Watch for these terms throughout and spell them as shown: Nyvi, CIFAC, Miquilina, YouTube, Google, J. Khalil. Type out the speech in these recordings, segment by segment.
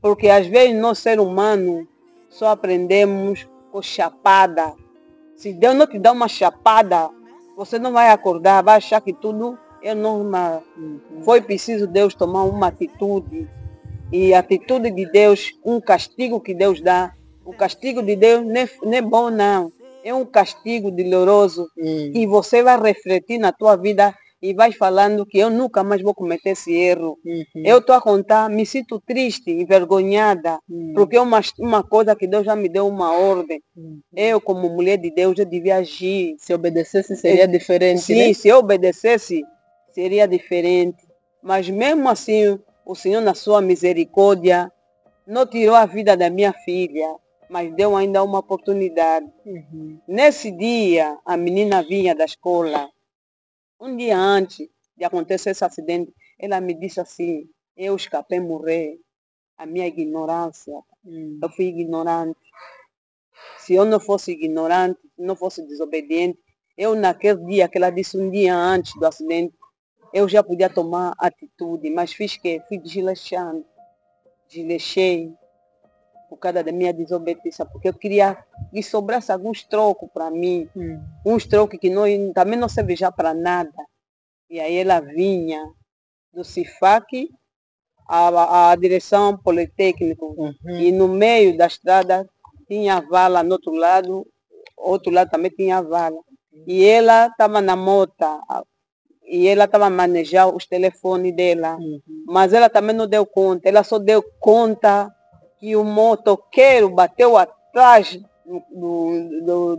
Porque às vezes nós, ser humano, só aprendemos com chapada. Se Deus não te dá uma chapada, você não vai acordar, vai achar que tudo é normal. Foi preciso Deus tomar uma atitude. E a atitude de Deus, um castigo que Deus dá, o castigo de Deus não é bom, não. É um castigo doloroso. E você vai refletir na tua vida e vai falando que eu nunca mais vou cometer esse erro. Eu estou a contar, me sinto triste, envergonhada, porque é uma coisa que Deus já me deu uma ordem. Eu, como mulher de Deus, eu devia agir. Se obedecesse, seria diferente. Sim, né? Se eu obedecesse, seria diferente. Mas mesmo assim, o Senhor, na sua misericórdia, não tirou a vida da minha filha, mas deu ainda uma oportunidade. Nesse dia, a menina vinha da escola. Um dia antes de acontecer esse acidente, ela me disse assim: eu escapei morrer, a minha ignorância. Eu fui ignorante. Se eu não fosse ignorante, não fosse desobediente, eu naquele dia que ela disse, um dia antes do acidente, eu já podia tomar atitude, mas fiz que fui desleixando. Desleixei por causa da minha desobediência, porque eu queria que sobrasse alguns trocos para mim, uns trocos que não, também não serve já para nada. E aí ela vinha do CIFAC à direção Politécnica, e no meio da estrada tinha a vala, no outro lado também tinha a vala. E ela estava na moto, e ela estava a manejar os telefones dela, mas ela também não deu conta, ela só deu conta que o motoqueiro bateu atrás do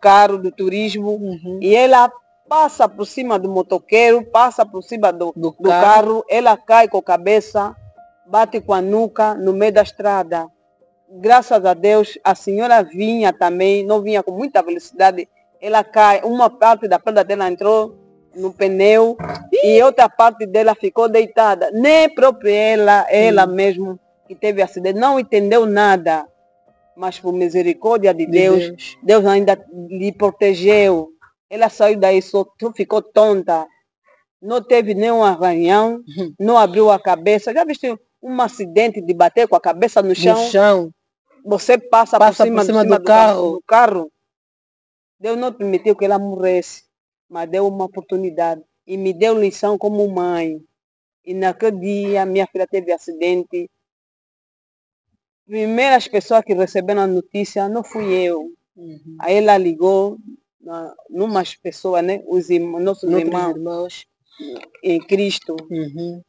carro, do turismo, e ela passa por cima do motoqueiro, passa por cima do carro, ela cai com a cabeça, bate com a nuca no meio da estrada. Graças a Deus, a senhora vinha também, não vinha com muita velocidade, ela cai, uma parte da perna dela entrou no pneu e outra parte dela ficou deitada. Nem própria ela mesmo, que teve acidente, não entendeu nada, mas por misericórdia de Deus, Deus ainda lhe protegeu. Ela saiu daí, só ficou tonta, não teve nenhum arranhão, não abriu a cabeça. Já viste um acidente de bater com a cabeça no chão? Você passa por cima do carro. Deus não permitiu que ela morresse, mas deu uma oportunidade e me deu lição como mãe. E naquele dia, minha filha teve acidente. Primeiras pessoas que receberam a notícia não fui eu. Aí ela ligou numas pessoas, né? Nossos irmãos em Cristo,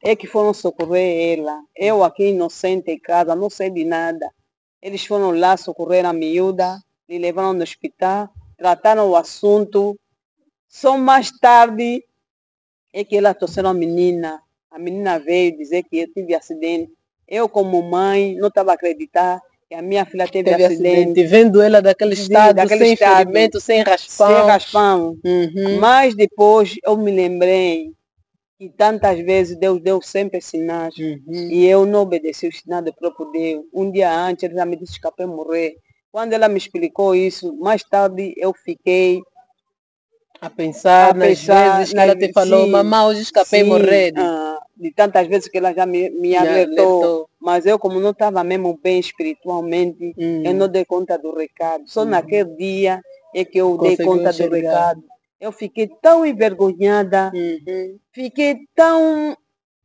é que foram socorrer ela. Eu aqui inocente em casa, não sei de nada. Eles foram lá socorrer a miúda, me levaram no hospital, trataram o assunto. Só mais tarde é que ela trouxeram a menina. A menina veio dizer que eu tive acidente. Eu, como mãe, não estava a acreditar que a minha filha teve acidente. Vendo ela daquele estado, sem ferimento, sem raspão. Mas depois eu me lembrei que tantas vezes Deus deu sempre sinais. E eu não obedeci os sinais do próprio Deus. Um dia antes, ele já me disse que escapei morrer. Quando ela me explicou isso, mais tarde eu fiquei a pensar vezes que ela te falou: mamãe, hoje escapei morrer. De tantas vezes que ela já me alertou. Mas eu, como não estava mesmo bem espiritualmente, eu não dei conta do recado. Só naquele dia é que eu dei conta do recado. Eu fiquei tão envergonhada, fiquei tão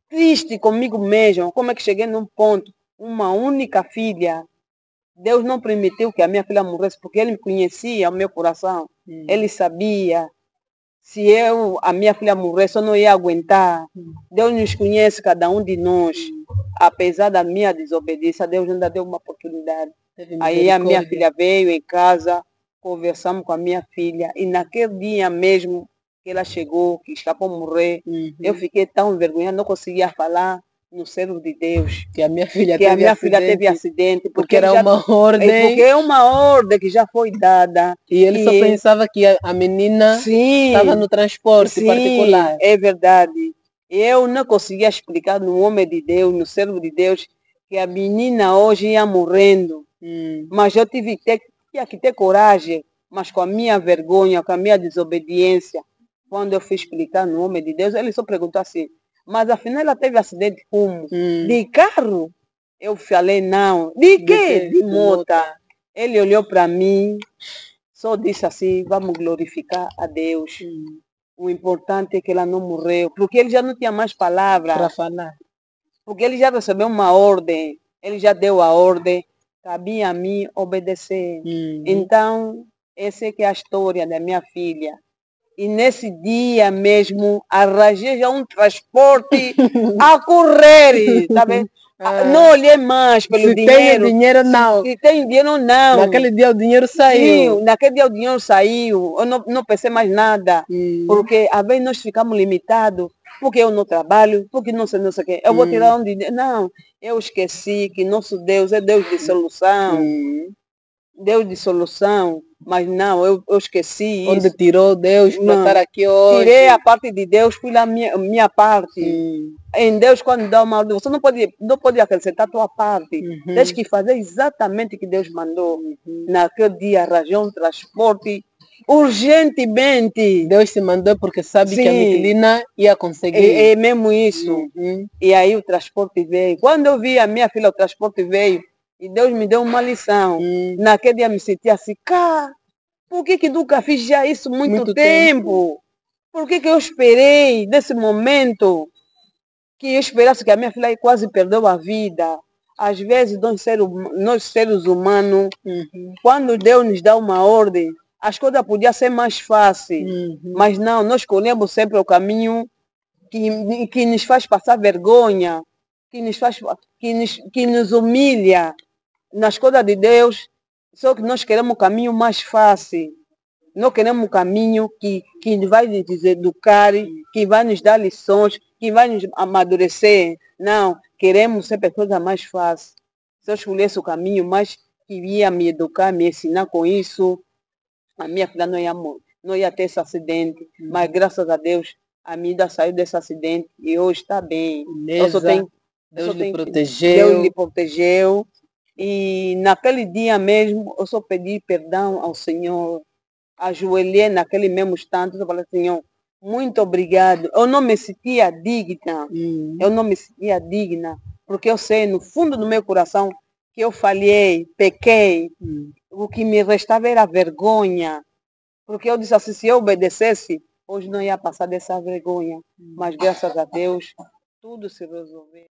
triste comigo mesma. Como é que cheguei num ponto? Uma única filha. Deus não permitiu que a minha filha morresse, porque ele conhecia o meu coração. Ele sabia. Se a minha filha morresse, eu não ia aguentar. Deus nos conhece, cada um de nós. Apesar da minha desobediência, Deus ainda deu uma oportunidade. Aí a minha filha veio em casa, conversamos com a minha filha. E naquele dia mesmo que ela chegou, que escapou morrer, eu fiquei tão envergonhada, não conseguia falar no servo de Deus. Que a minha filha, teve acidente. Porque era uma ordem. Porque é uma ordem que já foi dada. E ele só pensava que a menina estava no transporte particular. É verdade. Eu não conseguia explicar no homem de Deus, no servo de Deus, que a menina hoje ia morrendo. Mas eu tive que ter coragem, mas com a minha vergonha, com a minha desobediência, Quando eu fui explicar no homem de Deus, ele só perguntou assim, mas afinal ela teve acidente como? De carro? Eu falei, não. De quê? De moto. Ele olhou para mim, só disse assim, vamos glorificar a Deus. O importante é que ela não morreu, porque ele já não tinha mais palavra para falar. Porque ele já recebeu uma ordem, ele já deu a ordem, cabia a mim obedecer. Então, essa é que é a história da minha filha. E nesse dia mesmo, arranjei já um transporte a correr, tá vendo? Não olhei mais pelo dinheiro. Tem dinheiro, não. Se tem dinheiro, não. Naquele dia o dinheiro saiu. Sim, naquele dia o dinheiro saiu. Eu não pensei mais nada. Porque às vezes nós ficamos limitados. Porque eu não trabalho, porque não sei o que. Eu vou tirar onde... Não, eu esqueci que nosso Deus é Deus de solução. Deus de solução. Mas não, eu esqueci isso. Onde tirou Deus para estar aqui hoje? Tirei a parte de Deus, fui lá minha parte. Em Deus, quando dá uma ordem, você não pode acrescentar a tua parte. Tens que fazer exatamente o que Deus mandou. Naquele dia, arranjei um transporte urgentemente. Deus se mandou porque sabe que a Miquilina ia conseguir. É mesmo isso. E aí o transporte veio. Quando eu vi a minha filha, o transporte veio. E Deus me deu uma lição. Naquele dia me senti assim, cara, por que nunca fiz já isso muito tempo? Por que eu esperei desse momento que eu esperasse que a minha filha quase perdeu a vida? Às vezes nós seres humanos, quando Deus nos dá uma ordem, as coisas podiam ser mais fáceis. Mas não, nós escolhemos sempre o caminho que nos faz passar vergonha, que nos humilha. Nas coisas de Deus, só que nós queremos o caminho mais fácil. Nós queremos o caminho que vai nos educar, que vai nos dar lições, que vai nos amadurecer. Não, queremos ser pessoas mais fáceis. Se eu escolhesse o caminho mais que ia me educar, me ensinar com isso, a minha filha não ia ter esse acidente. Mas graças a Deus, a minha filha saiu desse acidente e hoje está bem. Eu só tenho... Deus lhe protegeu. E naquele dia mesmo, eu só pedi perdão ao Senhor. Ajoelhei naquele mesmo instante, eu falei, Senhor, muito obrigado. Eu não me sentia digna. Porque eu sei, no fundo do meu coração, que eu falhei, pequei. O que me restava era vergonha. Porque eu disse assim, se eu obedecesse, hoje não ia passar dessa vergonha. Mas graças a Deus, tudo se resolveu.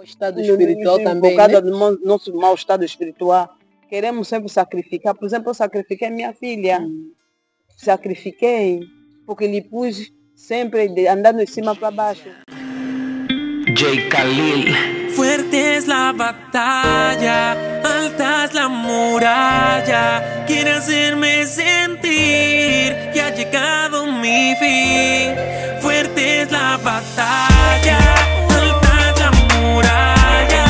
O estado espiritual também, por causa do nosso mau estado espiritual, queremos sempre sacrificar. Por exemplo, eu sacrifiquei minha filha. Sacrifiquei, porque lhe pus sempre andando de cima para baixo. J. Khalil. Fuerte es la batalla, alta es la muralla. Quiere hacerme sentir que ha llegado mi fin. Fuerte es la batalla, alta es la muralla.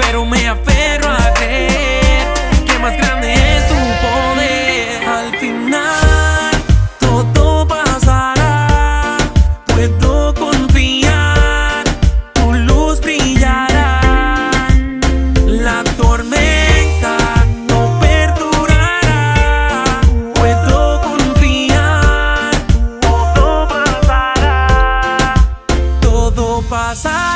Pero me aferro a creer que más grande es tu poder. Al final todo pasará, puedo confiar. Passar